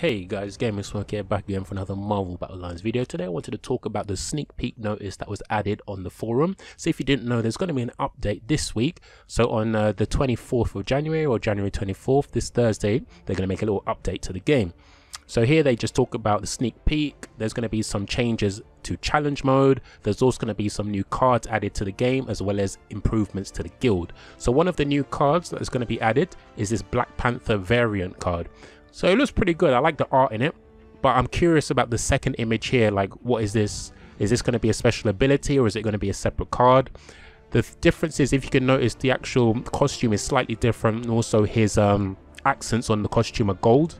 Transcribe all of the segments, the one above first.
Hey guys, GamingSmoke here, back again for another Marvel Battle Lines video. Today I wanted to talk about the sneak peek notice that was added on the forum. So if you didn't know, there's going to be an update this week. So on the 24th of January or January 24th, this Thursday, they're going to make a little update to the game. So here they just talk about the sneak peek. There's going to be some changes to challenge mode. There's also going to be some new cards added to the game, as well as improvements to the guild. So one of the new cards that is going to be added is this Black Panther variant card. So it looks pretty good. I like the art in it, but I'm curious about the second image here. Like, what is this? Is this going to be a special ability, or is it going to be a separate card? The difference is, if you can notice, the actual costume is slightly different, and also his accents on the costume are gold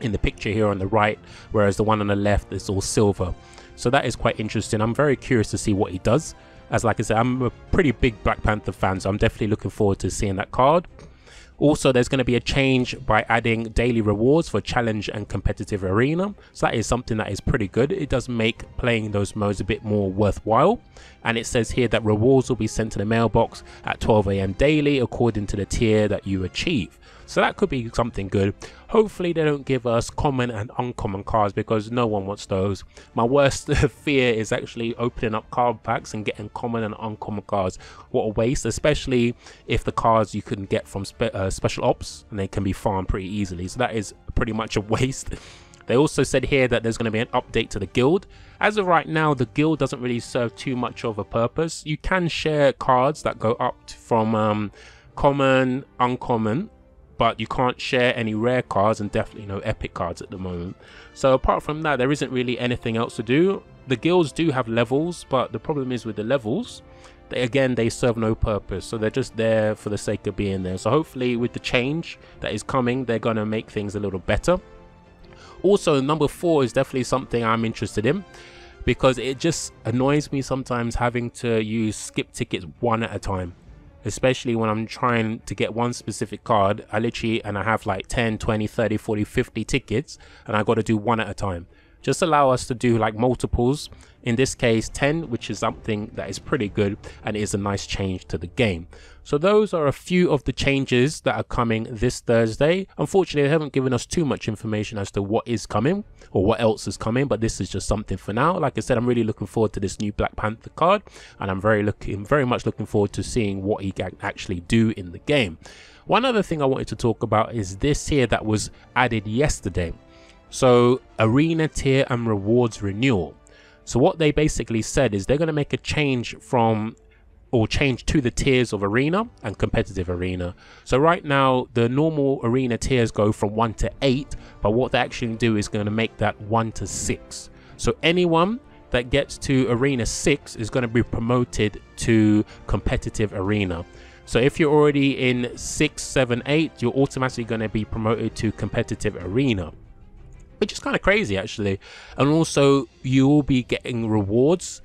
in the picture here on the right, whereas the one on the left is all silver. So that is quite interesting. I'm very curious to see what he does, as like I said, I'm a pretty big Black Panther fan, so I'm definitely looking forward to seeing that card. Also, there's going to be a change by adding daily rewards for challenge and competitive arena. So that is something that is pretty good. It does make playing those modes a bit more worthwhile. And it says here that rewards will be sent to the mailbox at 12 AM daily according to the tier that you achieve. So that could be something good. Hopefully they don't give us common and uncommon cards, because no one wants those. My worst fear is actually opening up card packs and getting common and uncommon cards. What a waste, especially if the cards you can get from special ops and they can be farmed pretty easily. So that is pretty much a waste. They also said here that there's going to be an update to the guild. As of right now, the guild doesn't really serve too much of a purpose. You can share cards that go up from common, uncommon, but you can't share any rare cards and definitely no epic cards at the moment. So apart from that, there isn't really anything else to do. The guilds do have levels, but the problem is with the levels, they serve no purpose. So they're just there for the sake of being there. So hopefully with the change that is coming, they're going to make things a little better. Also, number 4 is definitely something I'm interested in, because it just annoys me sometimes having to use skip tickets one at a time. Especially when I'm trying to get one specific card, I have like 10, 20, 30, 40, 50 tickets, and I got to do one at a time. Just allow us to do like multiples, in this case 10, which is something that is pretty good and is a nice change to the game. So those are a few of the changes that are coming this Thursday. Unfortunately, they haven't given us too much information as to what is coming or what else is coming, but this is just something for now. Like I said, I'm really looking forward to this new Black Panther card, and I'm very much looking forward to seeing what he can actually do in the game. One other thing I wanted to talk about is this here that was added yesterday. So arena tier and rewards renewal. So what they basically said is they're going to make a change to the tiers of arena and competitive arena. So right now the normal arena tiers go from 1 to 8, but what they actually do is going to make that 1 to 6. So anyone that gets to arena 6 is going to be promoted to competitive arena. So if you're already in 6, 7, 8, you're automatically going to be promoted to competitive arena, which is kind of crazy actually. And also you will be getting rewards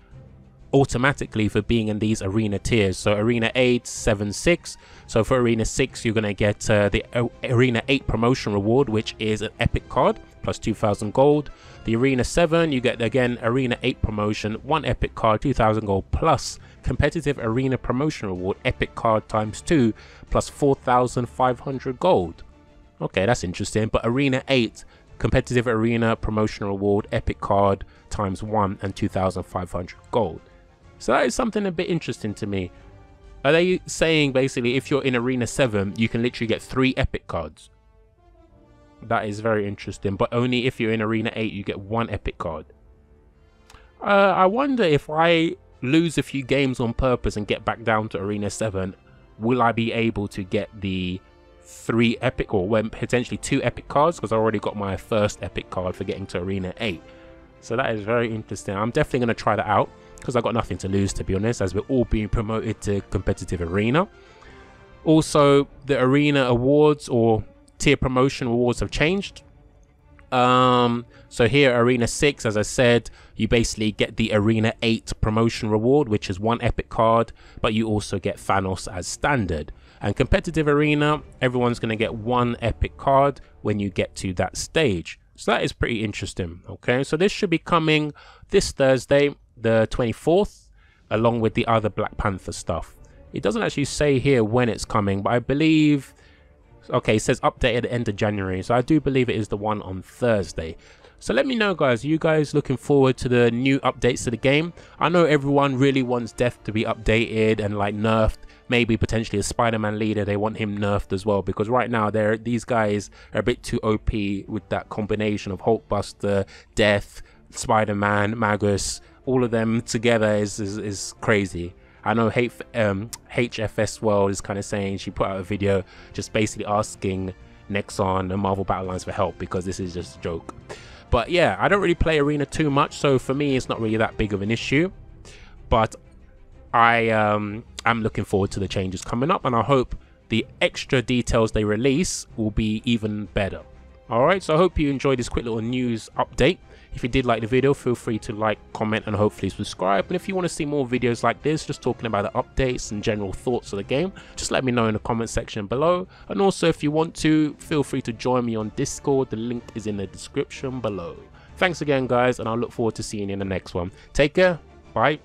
automatically for being in these arena tiers. So arena 8, 7, 6. So for arena 6, you're going to get the arena 8 promotion reward, which is an epic card plus 2,000 gold. The arena 7, you get again arena 8 promotion, 1 epic card, 2,000 gold, plus competitive arena promotion reward, epic card times 2 plus 4,500 gold. Okay, that's interesting. But arena 8 competitive arena promotional reward, epic card times 1 and 2,500 gold. So that is something a bit interesting to me. Are they saying basically if you're in arena 7, you can literally get 3 epic cards? That is very interesting. But only if you're in arena 8, you get 1 epic card. I wonder if I lose a few games on purpose and get back down to arena 7, will I be able to get the 3 epic, or when potentially 2 epic cards, because I already got my first epic card for getting to arena 8. So that is very interesting. I'm definitely going to try that out, because I've got nothing to lose, to be honest, as we're all being promoted to competitive arena. Also, the arena awards or tier promotion awards have changed. So here arena 6, as I said, you basically get the arena 8 promotion reward, which is 1 epic card, but you also get Thanos as standard. And competitive arena, everyone's going to get 1 epic card when you get to that stage. So that is pretty interesting. Okay, so this should be coming this Thursday the 24th, along with the other Black Panther stuff. It doesn't actually say here when it's coming, but I believe Okay, it says update at the end of January, so I do believe it is the one on Thursday. So let me know, guys, are you guys looking forward to the new updates to the game? I know everyone really wants Death to be updated and like nerfed, maybe potentially a Spider-Man leader, they want him nerfed as well, because right now these guys are a bit too OP with that combination of Hulkbuster, Death, Spider-Man, Magus, all of them together is crazy. I know HFS World is kind of saying, she put out a video just basically asking Nexon and Marvel Battle Lines for help because this is just a joke. But yeah, I don't really play Arena too much, so for me it's not really that big of an issue. But I'm looking forward to the changes coming up, and I hope the extra details they release will be even better. Alright, so I hope you enjoyed this quick little news update. If you did like the video, feel free to like, comment, and hopefully subscribe. And if you want to see more videos like this, just talking about the updates and general thoughts of the game, just let me know in the comment section below. And also, if you want to, feel free to join me on Discord. The link is in the description below. Thanks again, guys, and I look forward to seeing you in the next one. Take care. Bye.